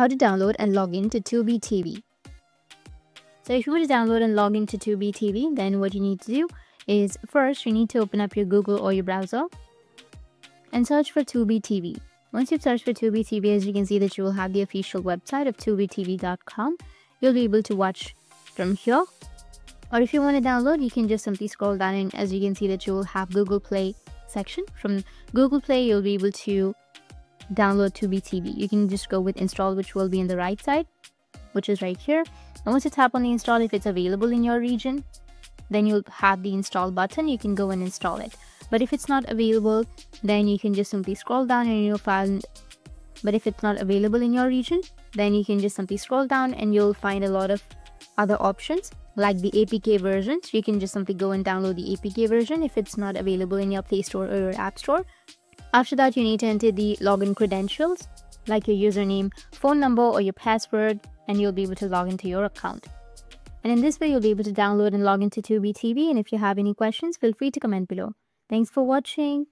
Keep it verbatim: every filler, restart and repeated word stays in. how to download and log in to Tubi T V. So if you want to download and log in to Tubi T V, then what you need to do is first you need to open up your Google or your browser and search for Tubi T V. Once you've searched for Tubi T V, as you can see that you will have the official website of tubi t v dot com. You'll be able to watch from here. Or if you want to download, you can just simply scroll down and as you can see that you will have Google Play section. From Google Play, you'll be able to download Tubi T V. You can just go with install, which will be in the right side, which is right here. And once you tap on the install, if it's available in your region, then you'll have the install button. You can go and install it. But if it's not available, then you can just simply scroll down and you'll find but if it's not available in your region, then you can just simply scroll down and you'll find a lot of other options like the A P K versions. You can just simply go and download the A P K version if it's not available in your Play Store or your App Store. After that, you need to enter the login credentials like your username, phone number or your password, and you'll be able to log into your account. And in this way, you'll be able to download and log into Tubi T V. And if you have any questions, feel free to comment below. Thanks for watching.